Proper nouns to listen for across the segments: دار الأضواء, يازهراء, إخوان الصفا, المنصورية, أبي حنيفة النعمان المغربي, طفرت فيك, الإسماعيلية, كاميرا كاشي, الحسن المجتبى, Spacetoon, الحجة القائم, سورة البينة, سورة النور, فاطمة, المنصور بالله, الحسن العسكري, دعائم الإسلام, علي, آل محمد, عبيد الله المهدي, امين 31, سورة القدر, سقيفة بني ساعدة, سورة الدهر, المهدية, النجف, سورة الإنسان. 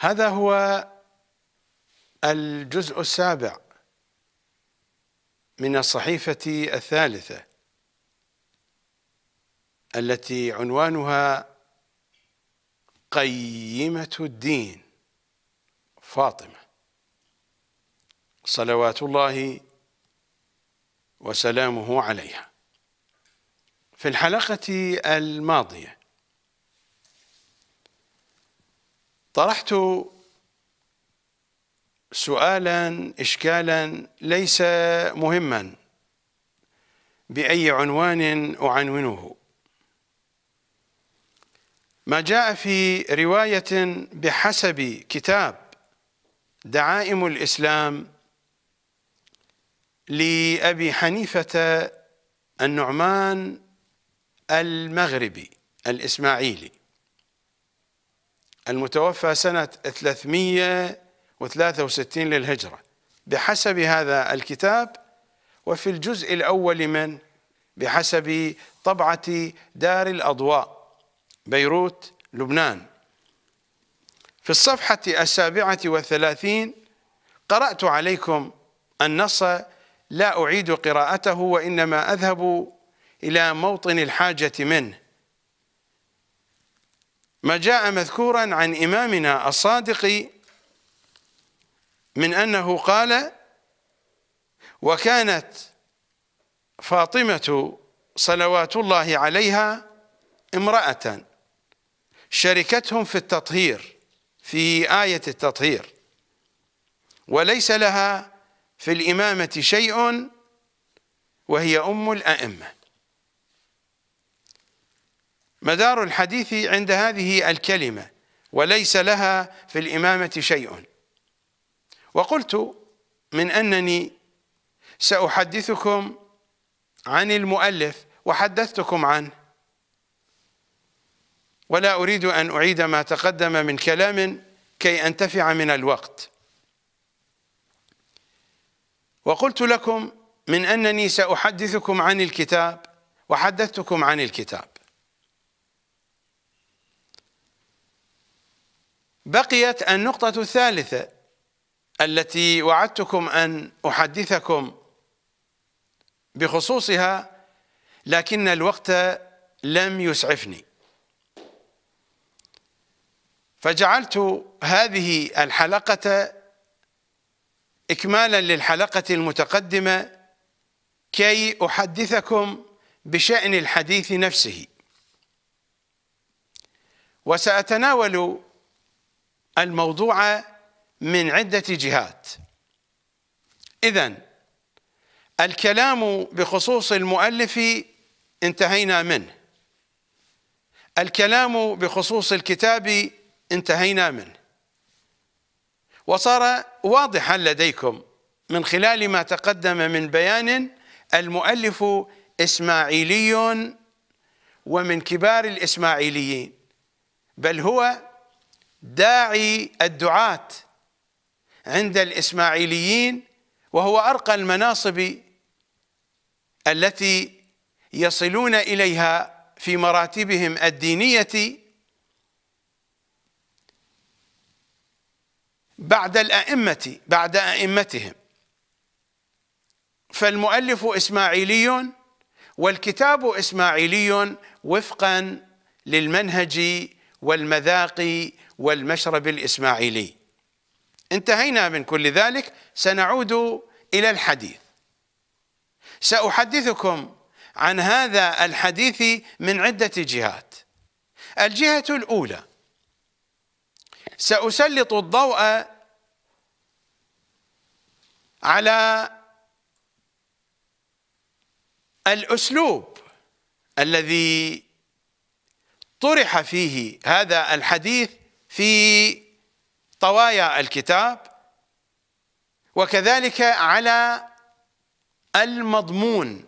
هذا هو الجزء السابع من الصحيفة الثالثة التي عنوانها قيمة الدين فاطمة صلوات الله وسلامه عليها. في الحلقة الماضية طرحت سؤالا إشكالا ليس مهما بأي عنوان أعنونه، ما جاء في رواية بحسب كتاب دعائم الإسلام لأبي حنيفة النعمان المغربي الإسماعيلي المتوفى سنة 363 للهجرة، بحسب هذا الكتاب وفي الجزء الأول من بحسب طبعة دار الأضواء بيروت لبنان، في الصفحة 37 قرأت عليكم النص لا أعيد قراءته وإنما أذهب إلى موطن الحاجة منه. ما جاء مذكورا عن إمامنا الصادق من أنه قال: وكانت فاطمة صلوات الله عليها امرأة شركتهم في التطهير في آية التطهير، وليس لها في الإمامة شيء وهي أم الأئمة. مدار الحديث عند هذه الكلمة وليس لها في الإمامة شيء، وقلت من أنني سأحدثكم عن المؤلف وحدثتكم عنه، ولا أريد أن أعيد ما تقدم من كلام كي أنتفع من الوقت. وقلت لكم من أنني سأحدثكم عن الكتاب وحدثتكم عن الكتاب. بقيت النقطة الثالثة التي وعدتكم أن أحدثكم بخصوصها لكن الوقت لم يسعفني، فجعلت هذه الحلقة إكمالا للحلقة المتقدمة كي أحدثكم بشأن الحديث نفسه، وسأتناول الموضوع من عدة جهات. إذن الكلام بخصوص المؤلف انتهينا منه، الكلام بخصوص الكتاب انتهينا منه، وصار واضحا لديكم من خلال ما تقدم من بيان المؤلف إسماعيلي ومن كبار الإسماعيليين، بل هو داعي الدعاة عند الإسماعيليين، وهو أرقى المناصب التي يصلون إليها في مراتبهم الدينية بعد الأئمة بعد أئمتهم. فالمؤلف إسماعيلي والكتاب إسماعيلي وفقا للمنهج والمذاق والمشرب الإسماعيلي. انتهينا من كل ذلك، سنعود إلى الحديث. سأحدثكم عن هذا الحديث من عدة جهات. الجهة الأولى سأسلط الضوء على الأسلوب الذي طرح فيه هذا الحديث في طوايا الكتاب، وكذلك على المضمون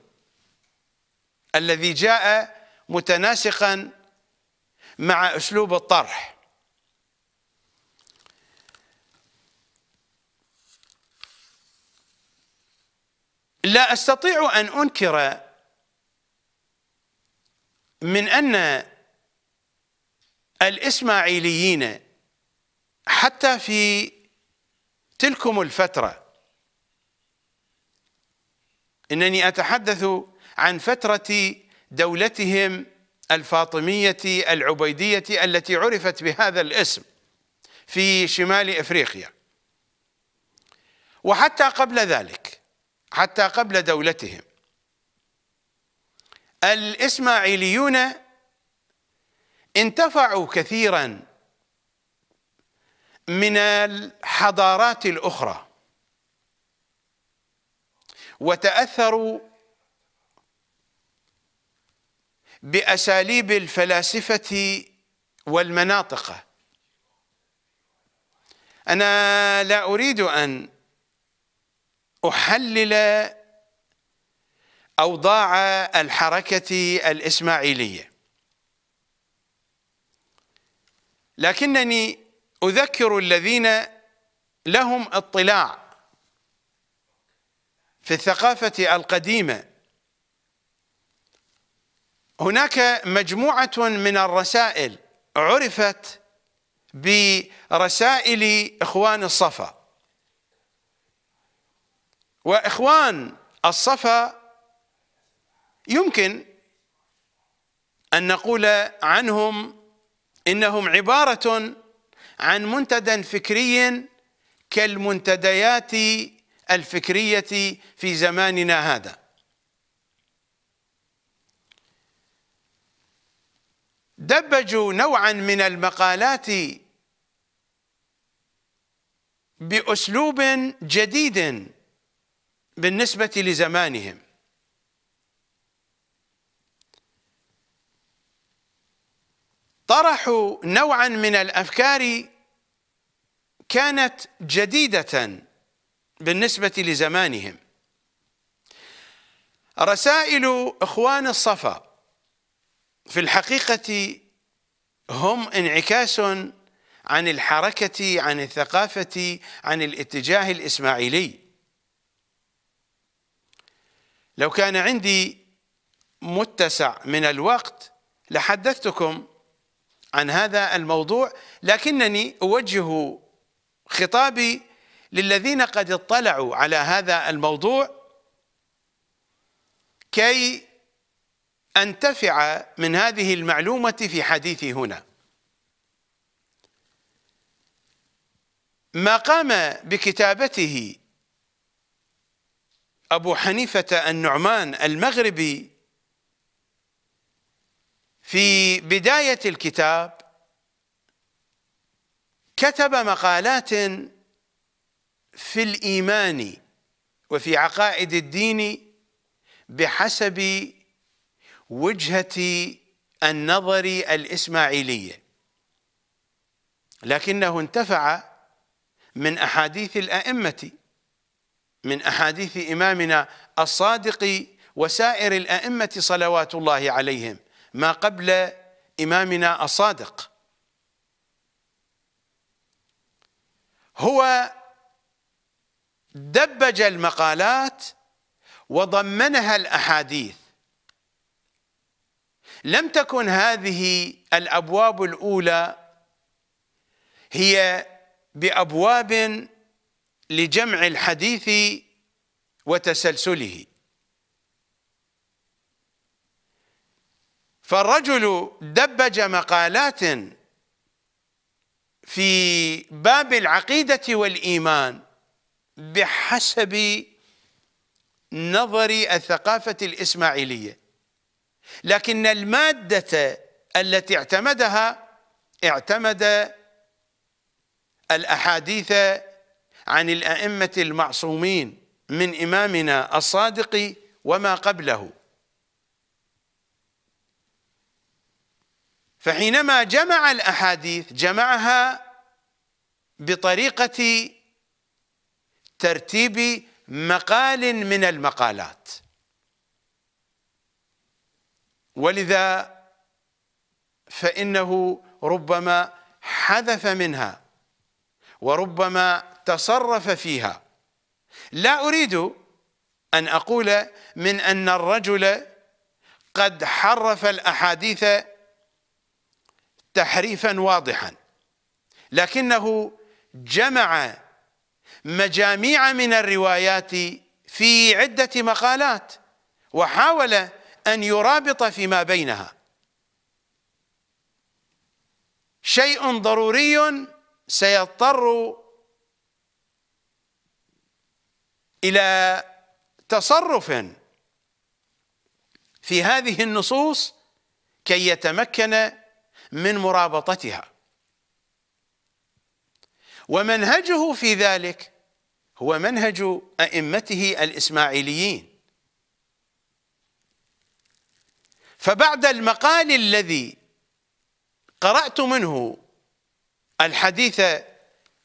الذي جاء متناسقا مع أسلوب الطرح. لا أستطيع أن أنكر من أن الإسماعيليين حتى في تلكم الفترة، إنني أتحدث عن فترة دولتهم الفاطمية العبيدية التي عرفت بهذا الاسم في شمال إفريقيا، وحتى قبل ذلك، حتى قبل دولتهم، الإسماعيليون انتفعوا كثيرا من الحضارات الأخرى وتأثروا بأساليب الفلاسفة والمناطقة. أنا لا أريد أن أحلل أوضاع الحركة الإسماعيلية، لكنني أذكر الذين لهم اطلاع في الثقافة القديمة. هناك مجموعة من الرسائل عرفت برسائل إخوان الصفا، وإخوان الصفا يمكن أن نقول عنهم إنهم عبارة عن منتدى فكري كالمنتديات الفكرية في زماننا هذا. دبجوا نوعا من المقالات بأسلوب جديد بالنسبة لزمانهم. طرحوا نوعا من الأفكار كانت جديدة بالنسبة لزمانهم. رسائل إخوان الصفا في الحقيقة هم انعكاس عن الحركة، عن الثقافة، عن الاتجاه الإسماعيلي. لو كان عندي متسع من الوقت لحدثتكم عن هذا الموضوع، لكنني أوجه خطابي للذين قد اطلعوا على هذا الموضوع كي أنتفع من هذه المعلومة في حديثي هنا. ما قام بكتابته أبو حنيفة النعمان المغربي في بداية الكتاب، كتب مقالات في الإيمان وفي عقائد الدين بحسب وجهة النظر الإسماعيلية، لكنه انتفع من أحاديث الأئمة، من أحاديث إمامنا الصادق وسائر الأئمة صلوات الله عليهم ما قبل إمامنا الصادق. هو دبج المقالات وضمنها الأحاديث. لم تكن هذه الأبواب الأولى هي بأبواب لجمع الحديث وتسلسله، فالرجل دبج مقالات في باب العقيدة والإيمان بحسب نظر الثقافة الإسماعيلية، لكن المادة التي اعتمدها اعتمد الأحاديث عن الأئمة المعصومين من إمامنا الصادق وما قبله. فحينما جمع الأحاديث جمعها بطريقة ترتيب مقال من المقالات، ولذا فإنه ربما حذف منها وربما تصرف فيها. لا أريد أن أقول من أن الرجل قد حرف الأحاديث تحريفا واضحا، لكنه جمع مجاميع من الروايات في عدة مقالات وحاول أن يرابط فيما بينها شيء ضروري سيضطر إلى تصرف في هذه النصوص كي يتمكن من مرابطتها، ومنهجه في ذلك هو منهج أئمته الإسماعيليين. فبعد المقال الذي قرأت منه الحديث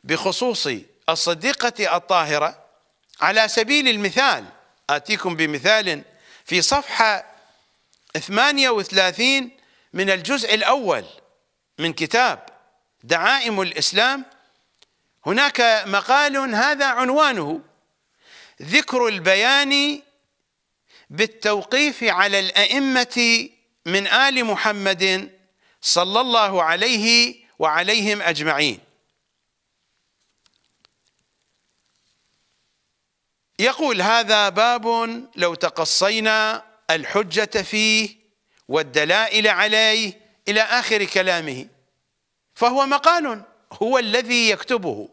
بخصوص الصديقة الطاهرة، على سبيل المثال آتيكم بمثال في صفحة 38 من الجزء الأول من كتاب دعائم الإسلام، هناك مقال هذا عنوانه ذكر البيان بالتوقيف على الأئمة من آل محمد صلى الله عليه وعليهم أجمعين. يقول: هذا باب لو تقصينا الحجة فيه والدلائل عليه إلى آخر كلامه، فهو مقال هو الذي يكتبه.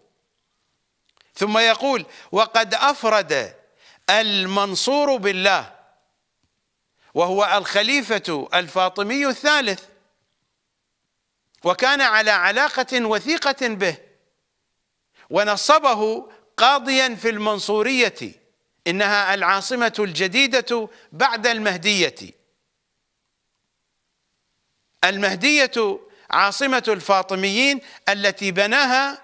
ثم يقول: وقد أفرد المنصور بالله وهو الخليفة الفاطمي الثالث، وكان على علاقة وثيقة به، ونصبه قاضيا في المنصورية إنها العاصمة الجديدة بعد المهدية. المهدية عاصمة الفاطميين التي بناها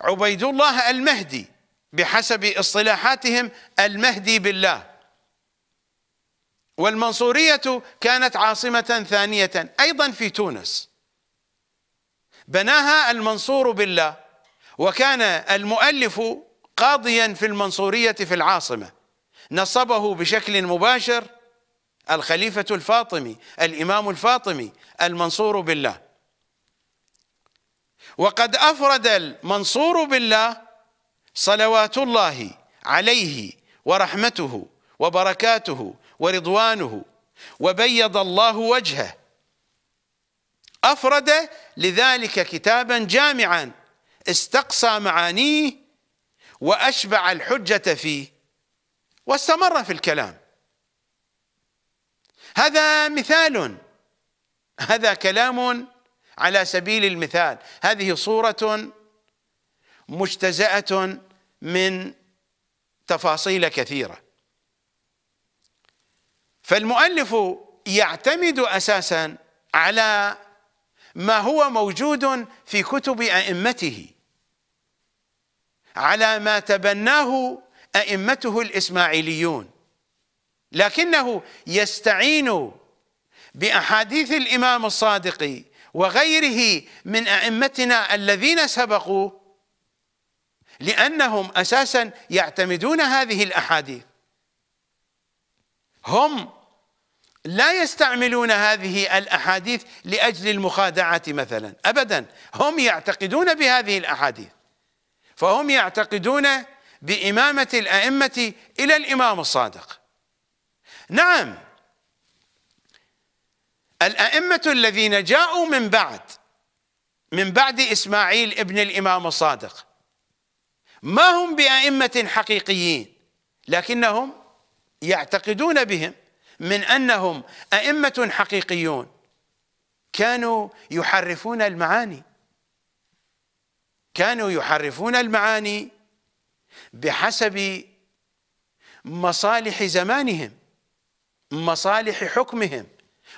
عبيد الله المهدي بحسب اصطلاحاتهم المهدي بالله، والمنصورية كانت عاصمة ثانية أيضا في تونس، بناها المنصور بالله، وكان المؤلف قاضيا في المنصورية في العاصمة، نصبه بشكل مباشر الخليفة الفاطمي الإمام الفاطمي المنصور بالله. وقد أفرد المنصور بالله صلوات الله عليه ورحمته وبركاته ورضوانه وبيض الله وجهه، أفرد لذلك كتابا جامعا استقصى معانيه وأشبع الحجة فيه، واستمر في الكلام. هذا مثال، هذا كلام على سبيل المثال، هذه صورة مجتزأة من تفاصيل كثيرة. فالمؤلف يعتمد أساسا على ما هو موجود في كتب أئمته، على ما تبناه أئمته الإسماعيليون، لكنه يستعين بأحاديث الإمام الصادق وغيره من أئمتنا الذين سبقوا، لأنهم أساسا يعتمدون هذه الأحاديث، هم لا يستعملون هذه الأحاديث لأجل المخادعة مثلا أبدا، هم يعتقدون بهذه الأحاديث، فهم يعتقدون بإمامة الأئمة إلى الإمام الصادق. نعم، الأئمة الذين جاءوا من بعد إسماعيل ابن الإمام الصادق ما هم بأئمة حقيقيين، لكنهم يعتقدون بهم من أنهم أئمة حقيقيون. كانوا يحرفون المعاني، كانوا يحرفون المعاني بحسب مصالح زمانهم، مصالح حكمهم،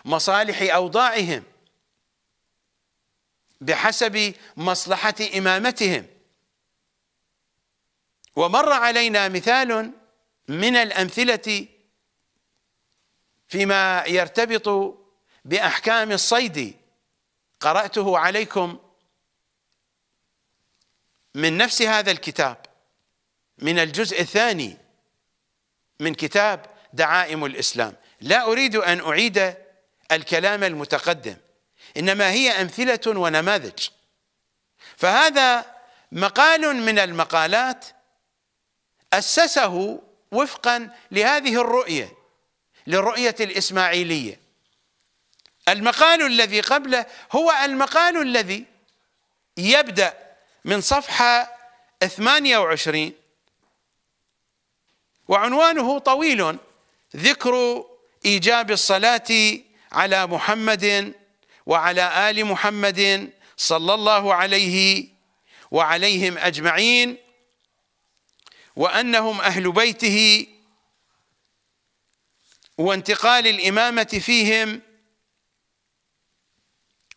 مصالح أوضاعهم، بحسب مصلحة إمامتهم. ومر علينا مثال من الأمثلة فيما يرتبط بأحكام الصيد قرأته عليكم من نفس هذا الكتاب، من الجزء الثاني من كتاب دعائم الإسلام. لا أريد أن أعيد الكلام المتقدم، إنما هي أمثلة ونماذج فهذا مقال من المقالات أسسه وفقا لهذه الرؤية، للرؤية الإسماعيلية. المقال الذي قبله هو المقال الذي يبدأ من صفحة 28 وعنوانه طويل: ذكر إيجاب الصلاة على محمد وعلى آل محمد صلى الله عليه وعليهم أجمعين، وأنهم أهل بيته، وانتقال الإمامة فيهم،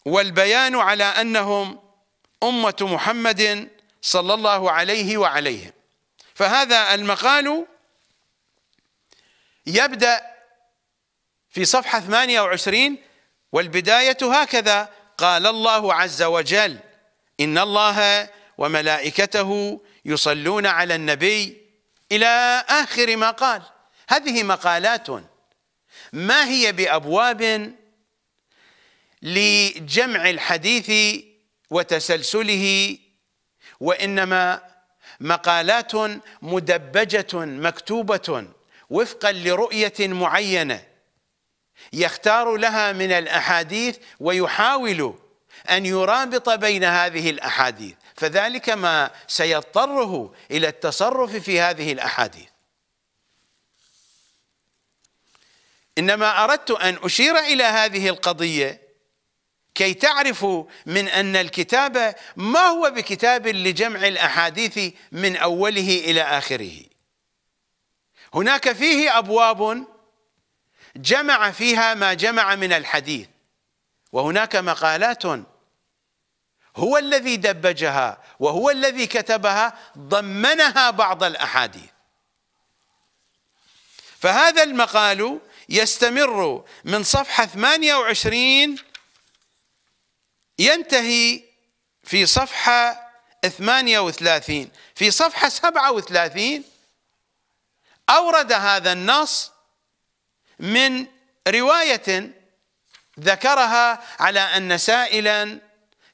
والبيان على أنهم أمة محمد صلى الله عليه وعليهم. فهذا المقال يبدأ في صفحة 28 والبداية هكذا: قال الله عز وجل: إن الله وملائكته يصلون على النبي، إلى آخر ما قال. هذه مقالات ما هي بأبواب لجمع الحديث وتسلسله، وإنما مقالات مدبجة مكتوبة وفقا لرؤية معينة يختار لها من الأحاديث ويحاول أن يرابط بين هذه الأحاديث، فذلك ما سيضطره إلى التصرف في هذه الأحاديث. إنما أردت أن أشير إلى هذه القضية كي تعرفوا من أن الكتاب ما هو بكتاب لجمع الأحاديث من أوله إلى آخره. هناك فيه أبواب جمع فيها ما جمع من الحديث، وهناك مقالات هو الذي دبجها وهو الذي كتبها، ضمنها بعض الأحاديث. فهذا المقال يستمر من صفحة 28 ينتهي في صفحة 38. في صفحة 37 أورد هذا النص من رواية ذكرها على أن سائلا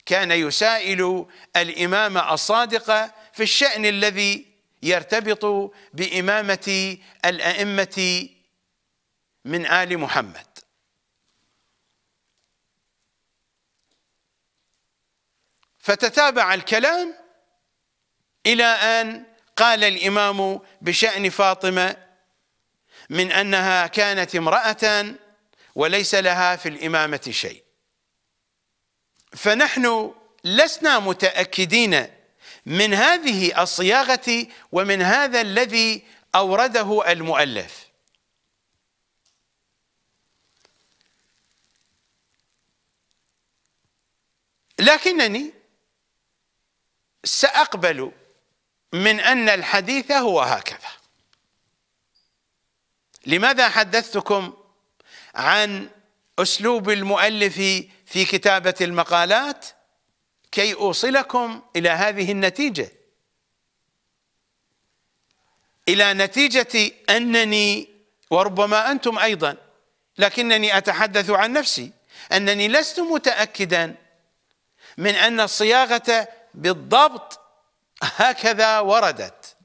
كان يسائل الإمام الصادق في الشأن الذي يرتبط بإمامة الأئمة من آل محمد، فتتابع الكلام إلى أن قال الإمام بشأن فاطمة من أنها كانت امرأة وليس لها في الإمامة شيء. فنحن لسنا متأكدين من هذه الصياغة ومن هذا الذي أورده المؤلف. لكنني سأقبل من أن الحديث هو هكذا. لماذا حدثتكم عن أسلوب المؤلف في كتابة المقالات؟ كي أوصلكم إلى هذه النتيجة، إلى نتيجة أنني، وربما أنتم أيضا، لكنني أتحدث عن نفسي، أنني لست متأكدا من أن الصياغة بالضبط هكذا وردت.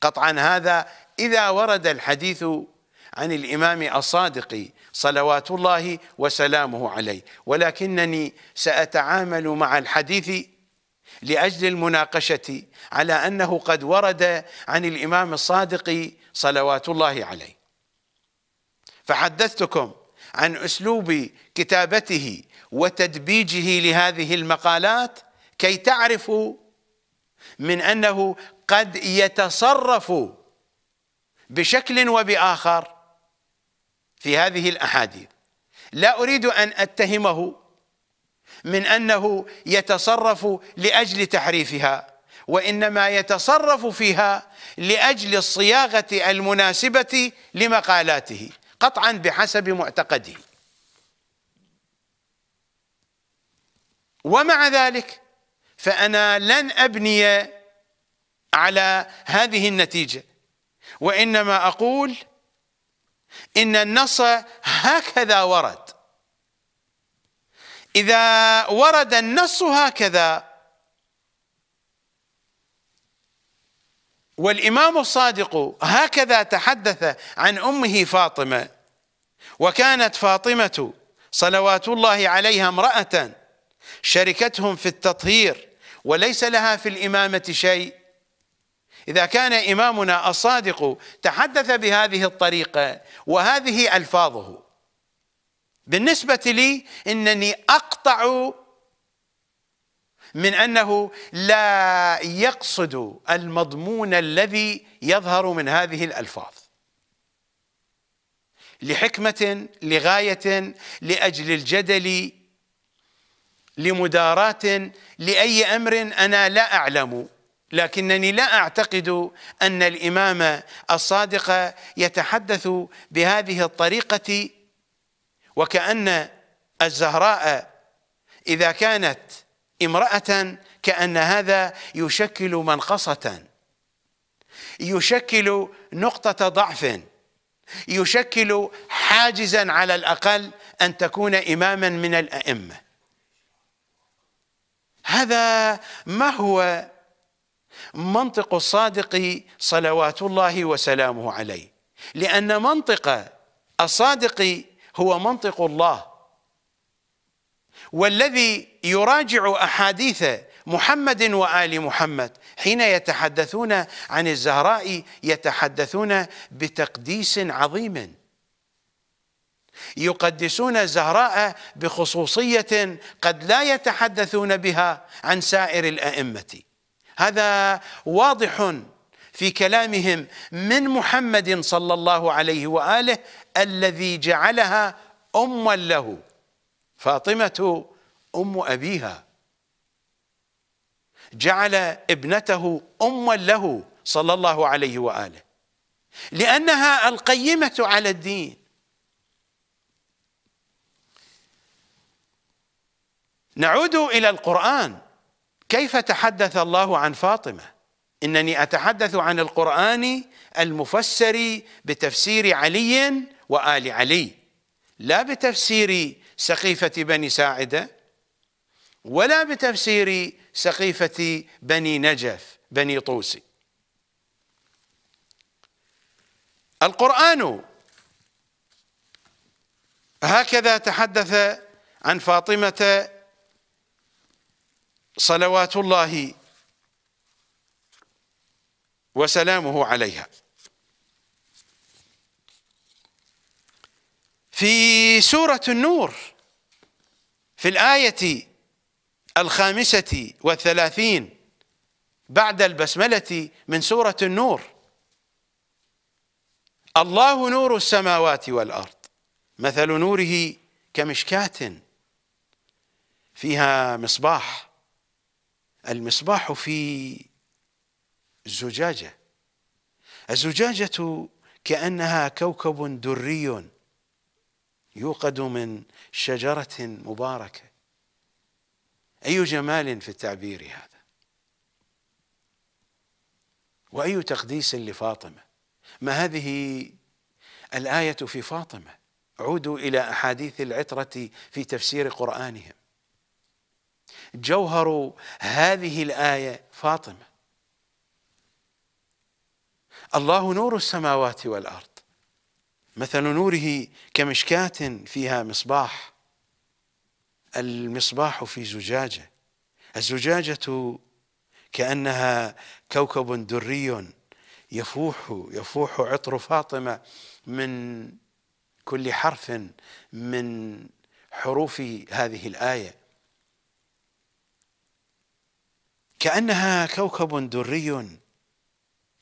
قطعا هذا إذا ورد الحديث عن الإمام الصادق صلوات الله وسلامه عليه، ولكنني سأتعامل مع الحديث لأجل المناقشة على أنه قد ورد عن الإمام الصادق صلوات الله عليه. فحدثتكم عن أسلوب كتابته وتدبيجه لهذه المقالات كي تعرفوا من أنه قد يتصرف بشكل وبآخر في هذه الأحاديث. لا أريد أن أتهمه من أنه يتصرف لأجل تحريفها، وإنما يتصرف فيها لأجل الصياغة المناسبة لمقالاته، قطعا بحسب معتقده. ومع ذلك فأنا لن أبني على هذه النتيجة، وإنما أقول إن النص هكذا ورد. إذا ورد النص هكذا والإمام الصادق هكذا تحدث عن أمه فاطمة. وكانت فاطمة صلوات الله عليها امرأة شركتهم في التطهير وليس لها في الإمامة شيء. إذا كان إمامنا الصادق تحدث بهذه الطريقة وهذه ألفاظه. بالنسبة لي إنني أقطع من أنه لا يقصد المضمون الذي يظهر من هذه الألفاظ، لحكمة، لغاية، لأجل الجدل، لمداراة، لأي أمر أنا لا أعلم. لكنني لا أعتقد أن الإمام الصادق يتحدث بهذه الطريقة، وكأن الزهراء إذا كانت امرأة كأن هذا يشكل منقصة، يشكل نقطة ضعف، يشكل حاجزا على الأقل أن تكون إماما من الأئمة. هذا ما هو منطق الصادق صلوات الله وسلامه عليه، لأن منطق الصادق هو منطق الله، والذي يراجع أحاديث محمد وآل محمد حين يتحدثون عن الزهراء يتحدثون بتقديس عظيم، يقدسون الزهراء بخصوصية قد لا يتحدثون بها عن سائر الأئمة. هذا واضح في كلامهم من محمد صلى الله عليه وآله الذي جعلها أما له، فاطمة أم أبيها، جعل ابنته أما له صلى الله عليه وآله، لأنها القيمة على الدين. نعود إلى القرآن، كيف تحدث الله عن فاطمة؟ إنني أتحدث عن القرآن المفسر بتفسير علي وآل علي، لا بتفسير سقيفة بني ساعدة ولا بتفسير سقيفة بني نجف بني طوسي. القرآن هكذا تحدث عن فاطمة صلوات الله وسلامه عليها. في سورة النور في الآية 35 بعد البسملة من سورة النور: الله نور السماوات والأرض مثل نوره كمشكاة فيها مصباح، المصباح في زجاجة، الزجاجة كأنها كوكب دري يوقد من شجرة مباركة. أي جمال في التعبير هذا، وأي تقديس لفاطمة. ما هذه الآية في فاطمة؟ عودوا إلى أحاديث العترة في تفسير قرآنهم. جوهر هذه الآية فاطمة. الله نور السماوات والأرض مثل نوره كمشكاة فيها مصباح، المصباح في زجاجة، الزجاجة كأنها كوكب دري يفوح عطر فاطمة من كل حرف من حروف هذه الآية، كأنها كوكب دري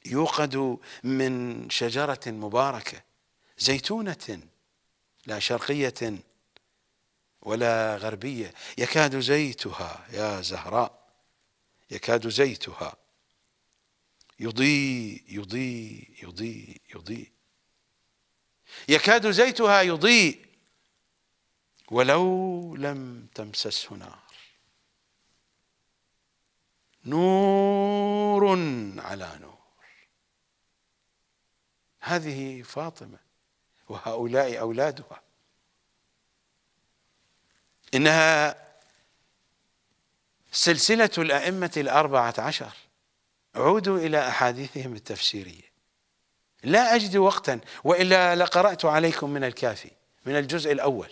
يوقد من شجرة مباركة زيتونة لا شرقية ولا غربية، يكاد زيتها يا زهراء، يكاد زيتها يضيء يضيء يضيء يضيء، يكاد زيتها يضيء ولو لم تمسسه نار، نور على نور. هذه فاطمة وهؤلاء أولادها. إنها سلسلة الأئمة ال14 عودوا إلى أحاديثهم التفسيرية. لا أجد وقتا وإلا لقرأت عليكم من الكافي من الجزء الأول،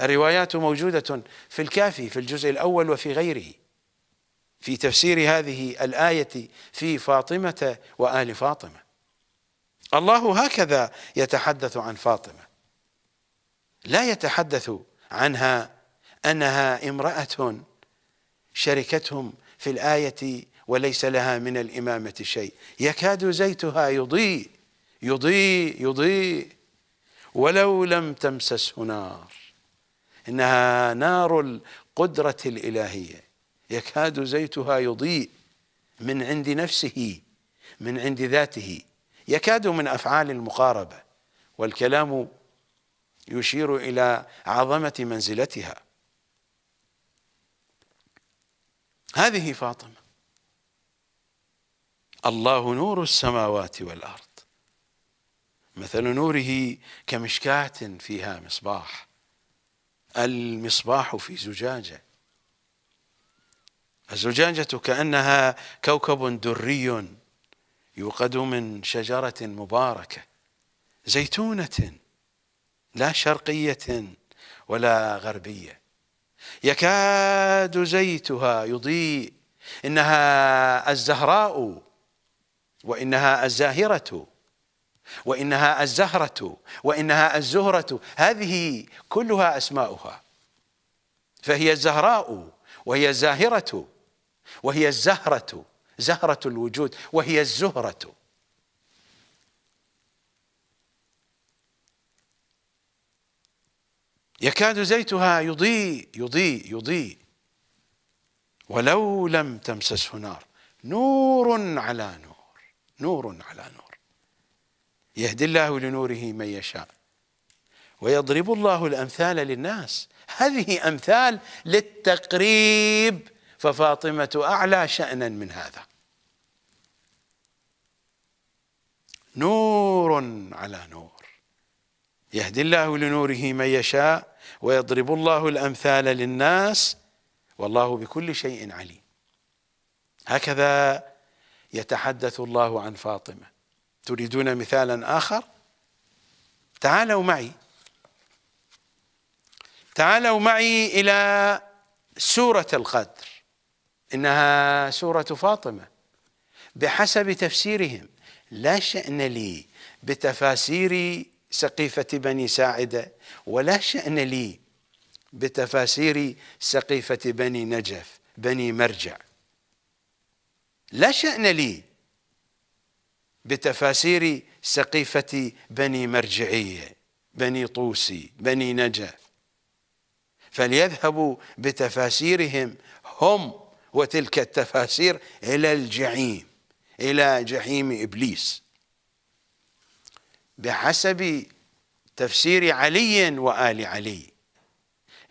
الروايات موجودة في الكافي في الجزء الأول وفي غيره، في تفسير هذه الآية في فاطمة وآل فاطمة. الله هكذا يتحدث عن فاطمة، لا يتحدث عنها أنها امرأة شركتهم في الآية وليس لها من الإمامة شيء، يكاد زيتها يضيء يضيء يضيء ولو لم تمسسه نار، إنها نار القدرة الإلهية، يكاد زيتها يضيء من عند نفسه من عند ذاته، يكاد من أفعال المقاربة، والكلام يشير إلى عظمة منزلتها. هذه فاطمة، الله نور السماوات والأرض، مثل نوره كمشكاة فيها مصباح، المصباح في زجاجة، الزجاجة كأنها كوكب دري يوقد من شجرة مباركة زيتونة لا شرقية ولا غربية، يكاد زيتها يضيء، إنها الزهراء وإنها الزاهرة وإنها الزهرة وإنها الزهرة، هذه كلها أسماؤها، فهي الزهراء وهي الزاهرة وهي الزهرة زهرة الوجود وهي الزهرة. يكاد زيتها يضيء يضيء يضيء ولو لم تمسسه نار، نور على نور، نور على نور، يهدي الله لنوره من يشاء ويضرب الله الأمثال للناس، هذه أمثال للتقريب، ففاطمة أعلى شأنا من هذا، نور على نور، يهدي الله لنوره من يشاء ويضرب الله الأمثال للناس والله بكل شيء عليم. هكذا يتحدث الله عن فاطمة. تريدون مثالا آخر؟ تعالوا معي إلى سورة القدر، إنها سورة فاطمة بحسب تفسيرهم، لا شأن لي بتفاسير سقيفة بني ساعدة ولا شأن لي بتفاسير سقيفة بني نجف بني مرجع، لا شأن لي بتفاسير سقيفة بني مرجعية بني طوسي بني نجف، فليذهبوا بتفاسيرهم هم وتلك التفاسير إلى الجحيم، إلى جحيم إبليس، بحسب تفسير علي وآل علي.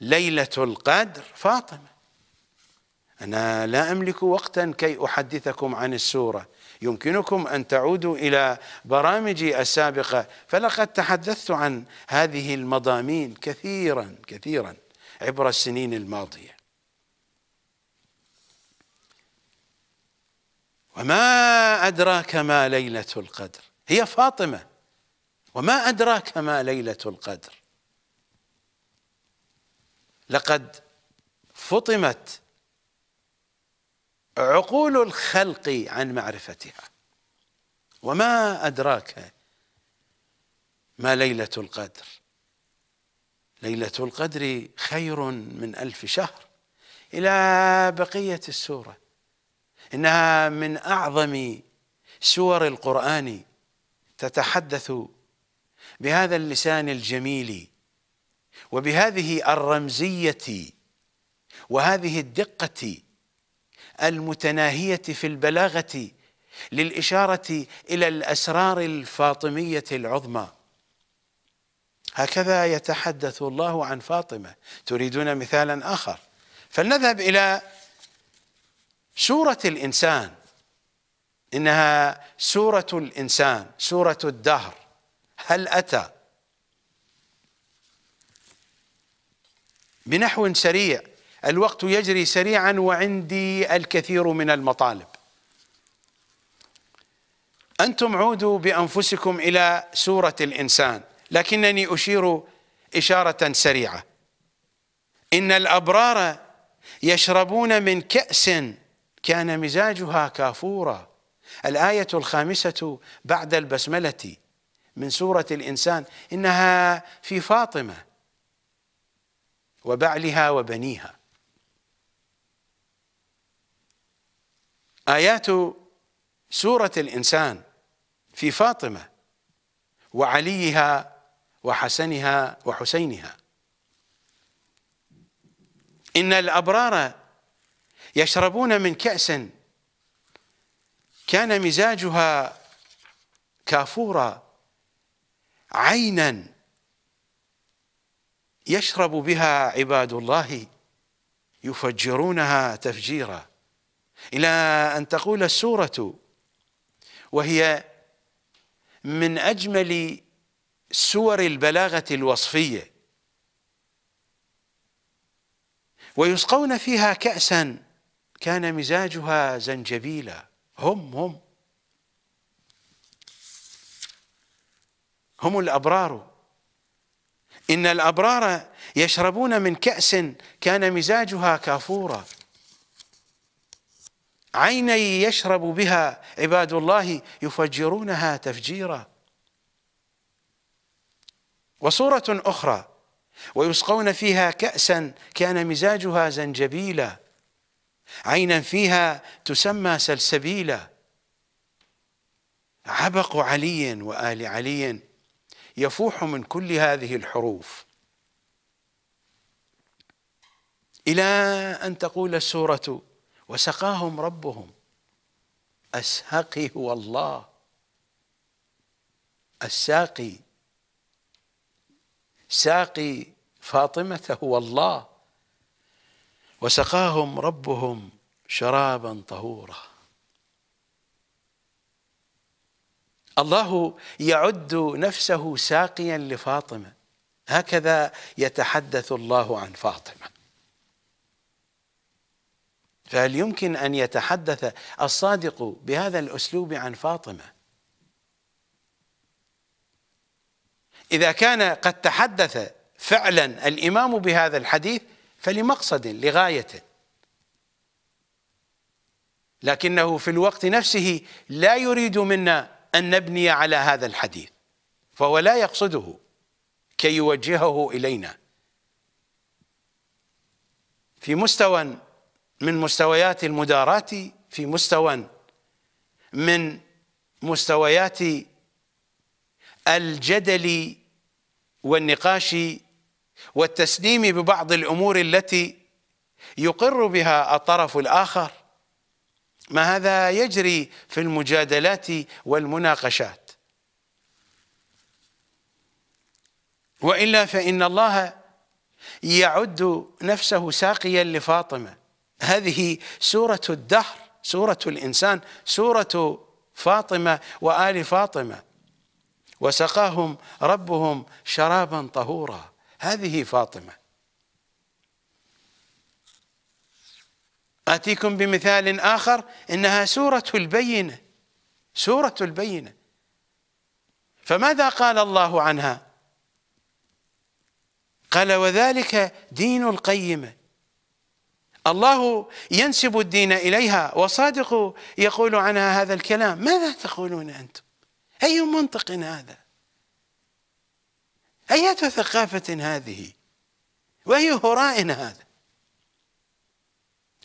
ليلة القدر فاطمة. أنا لا أملك وقتا كي أحدثكم عن السورة، يمكنكم أن تعودوا إلى برامجي السابقة، فلقد تحدثت عن هذه المضامين كثيرا كثيرا عبر السنين الماضية. وما أدراك ما ليلة القدر، هي فاطمة، وما أدراك ما ليلة القدر، لقد فطمت عقول الخلق عن معرفتها. وما أدراك ما ليلة القدر، ليلة القدر خير من 1000 شهر، إلى بقية السورة، إنها من أعظم سور القرآن، تتحدث بهذا اللسان الجميل وبهذه الرمزية وهذه الدقة المتناهية في البلاغة للإشارة إلى الأسرار الفاطمية العظمى. هكذا يتحدث الله عن فاطمة. تريدون مثالا آخر؟ فلنذهب إلى سورة الإنسان، إنها سورة الإنسان سورة الدهر. هل أتى بنحو سريع، الوقت يجري سريعا وعندي الكثير من المطالب، أنتم عودوا بأنفسكم إلى سورة الإنسان، لكنني أشير إشارة سريعة. إن الأبرار يشربون من كأس كان مزاجها كافورا، الآية 5 بعد البسملة من سورة الإنسان، إنها في فاطمة وبعلها وبنيها. آيات سورة الإنسان في فاطمة وعليها وحسنها وحسينها. إن الأبرار يشربون من كأس كان مزاجها كافورا، عينا يشرب بها عباد الله يفجرونها تفجيرا، إلى أن تقول السورة وهي من أجمل سور البلاغة الوصفية: ويسقون فيها كأسا كان مزاجها زنجبيلا. هم الأبرار. إن الأبرار يشربون من كأس كان مزاجها كافورا، عيني يشرب بها عباد الله يفجرونها تفجيرا. وصورة أخرى: ويسقون فيها كأسا كان مزاجها زنجبيلا، عينا فيها تسمى سلسبيلا. عبق علي وآل علي يفوح من كل هذه الحروف، إلى أن تقول السورة: وسقاهم ربهم. الساقي هو الله، الساقي ساقي فاطمة هو الله. وسقاهم ربهم شرابا طهورا. الله يعد نفسه ساقيا لفاطمة، هكذا يتحدث الله عن فاطمة. فهل يمكن أن يتحدث الصادق بهذا الأسلوب عن فاطمة؟ إذا كان قد تحدث فعلا الإمام بهذا الحديث فلمقصد، لغاية، لكنه في الوقت نفسه لا يريد منا أن نبني على هذا الحديث، فهو لا يقصده كي يوجهه إلينا. في مستوى من مستويات المداراة، في مستوى من مستويات الجدل والنقاش والتسليم ببعض الأمور التي يقر بها الطرف الآخر، ما هذا يجري في المجادلات والمناقشات. وإلا فإن الله يعد نفسه ساقيا لفاطمة. هذه سورة الدهر، سورة الإنسان، سورة فاطمة وآل فاطمة. وسقاهم ربهم شرابا طهورا، هذه فاطمة. آتيكم بمثال آخر، إنها سورة البينة، سورة البينة. فماذا قال الله عنها؟ قال: وذلك دين القيمة. الله ينسب الدين إليها، وصادق يقول عنها هذا الكلام. ماذا تقولون أنتم؟ أي منطق هذا؟ أية ثقافة هذه؟ وأي هراء هذا؟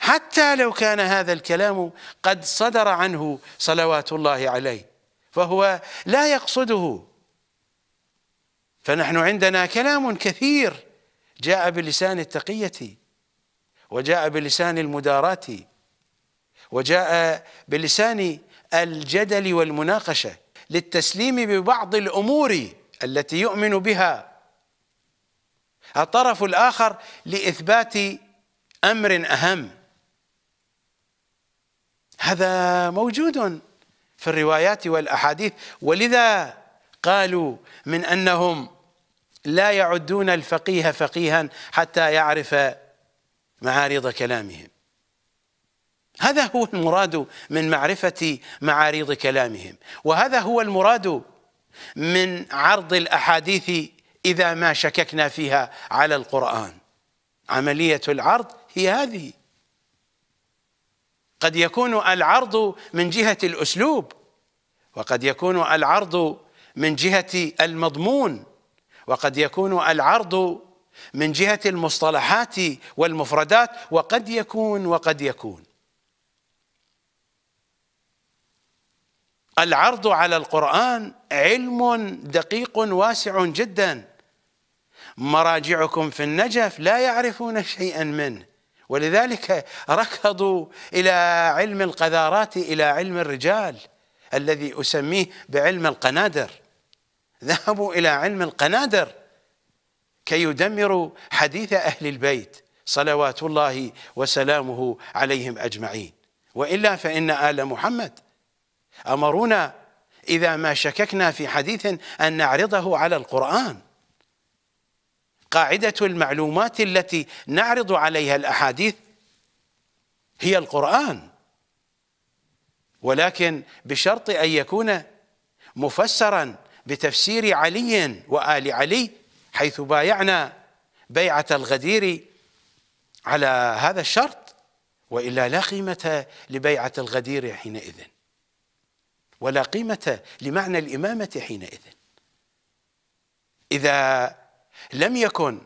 حتى لو كان هذا الكلام قد صدر عنه صلوات الله عليه، فهو لا يقصده. فنحن عندنا كلام كثير جاء بلسان التقية، وجاء بلسان المداراة، وجاء بلسان الجدل والمناقشة، للتسليم ببعض الأمور التي يؤمن بها الطرف الآخر لإثبات أمر أهم. هذا موجود في الروايات والأحاديث، ولذا قالوا من أنهم لا يعدون الفقيه فقيها حتى يعرف معارض كلامهم. هذا هو المراد من معرفة معاريض كلامهم، وهذا هو المراد من عرض الأحاديث إذا ما شككنا فيها على القرآن. عملية العرض هي هذه. قد يكون العرض من جهة الأسلوب، وقد يكون العرض من جهة المضمون، وقد يكون العرض من جهة المصطلحات والمفردات، وقد يكون العرض على القرآن علم دقيق واسع جدا، مراجعكم في النجف لا يعرفون شيئا منه، ولذلك ركضوا إلى علم القذارات، إلى علم الرجال الذي أسميه بعلم القنادر. ذهبوا إلى علم القنادر كي يدمروا حديث أهل البيت صلوات الله وسلامه عليهم أجمعين، وإلا فإن آل محمد أمرونا إذا ما شككنا في حديث أن نعرضه على القرآن. قاعدة المعلومات التي نعرض عليها الأحاديث هي القرآن، ولكن بشرط أن يكون مفسرا بتفسير علي وآل علي، حيث بايعنا بيعة الغدير على هذا الشرط، وإلا لا قيمة لبيعة الغدير حينئذ، ولا قيمة لمعنى الإمامة حينئذ. إذا لم يكن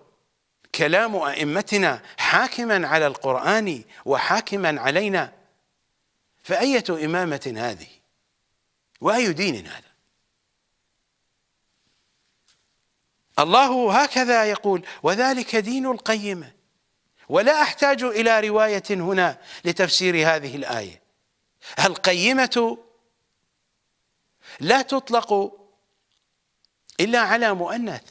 كلام أئمتنا حاكما على القرآن وحاكما علينا، فأية إمامة هذه وأي دين هذا؟ الله هكذا يقول: وذلك دين القيمة. ولا أحتاج إلى رواية هنا لتفسير هذه الآية. القيمة لا تطلق إلا على مؤنث.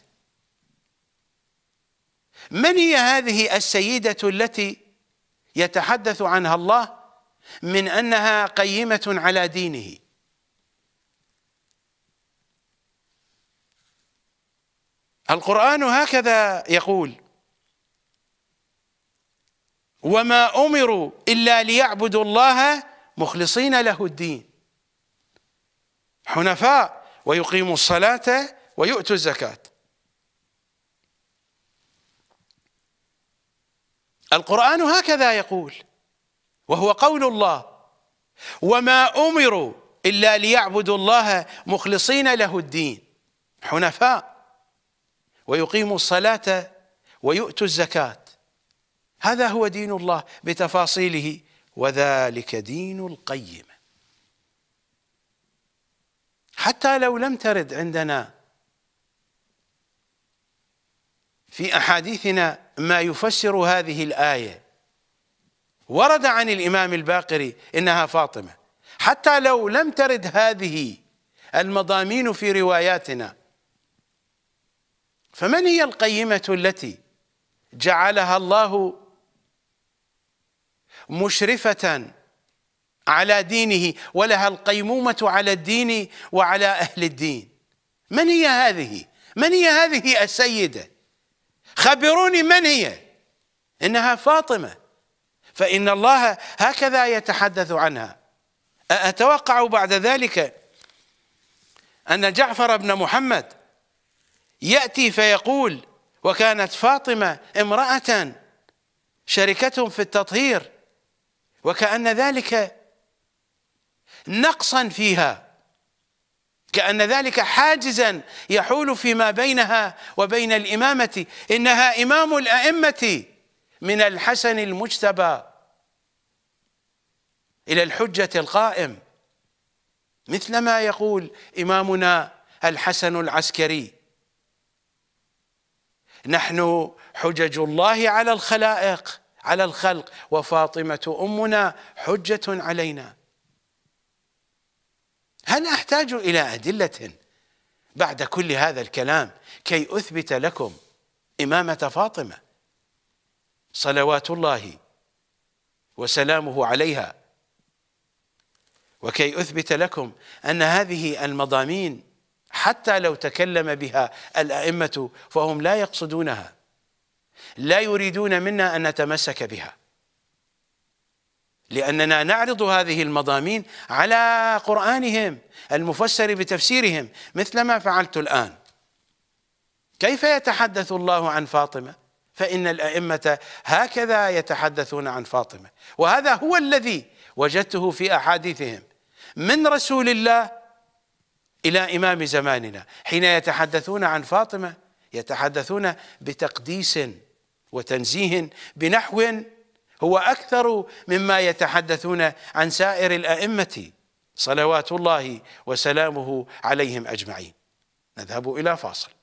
من هي هذه السيدة التي يتحدث عنها الله من أنها قيمة على دينه؟ القرآن هكذا يقول: وما أمروا إلا ليعبدوا الله مخلصين له الدين حنفاء ويقيموا الصلاة ويؤتوا الزكاة. القرآن هكذا يقول، وهو قول الله: وما أمروا إلا ليعبدوا الله مخلصين له الدين حنفاء ويقيموا الصلاة ويؤتوا الزكاة. هذا هو دين الله بتفاصيله، وذلك دين القيمة. حتى لو لم ترد عندنا في أحاديثنا ما يفسر هذه الآية، ورد عن الإمام الباقري إنها فاطمة، حتى لو لم ترد هذه المضامين في رواياتنا، فمن هي القيمة التي جعلها الله مشرفة على دينه ولها القيمومة على الدين وعلى أهل الدين؟ من هي هذه؟ من هي هذه السيدة؟ خبروني من هي؟ إنها فاطمة، فإن الله هكذا يتحدث عنها. أتوقع بعد ذلك أن جعفر بن محمد يأتي فيقول: وكانت فاطمة امرأة شركة في التطهير، وكأن ذلك نقصا فيها، كأن ذلك حاجزا يحول فيما بينها وبين الإمامة، إنها إمام الأئمة من الحسن المجتبى إلى الحجة القائم، مثلما يقول إمامنا الحسن العسكري: نحن حجج الله على الخلائق على الخلق، وفاطمة أمنا حجة علينا. هل أحتاج إلى أدلة بعد كل هذا الكلام كي أثبت لكم إمامة فاطمة صلوات الله وسلامه عليها، وكي أثبت لكم أن هذه المضامين حتى لو تكلم بها الأئمة فهم لا يقصدونها، لا يريدون منا أن نتمسك بها، لأننا نعرض هذه المضامين على قرآنهم المفسر بتفسيرهم، مثلما فعلت الآن. كيف يتحدث الله عن فاطمة؟ فإن الأئمة هكذا يتحدثون عن فاطمة، وهذا هو الذي وجدته في أحاديثهم من رسول الله إلى إمام زماننا. حين يتحدثون عن فاطمة يتحدثون بتقديس وتنزيه بنحو هو أكثر مما يتحدثون عن سائر الأئمة صلوات الله وسلامه عليهم أجمعين. نذهب إلى فاصل.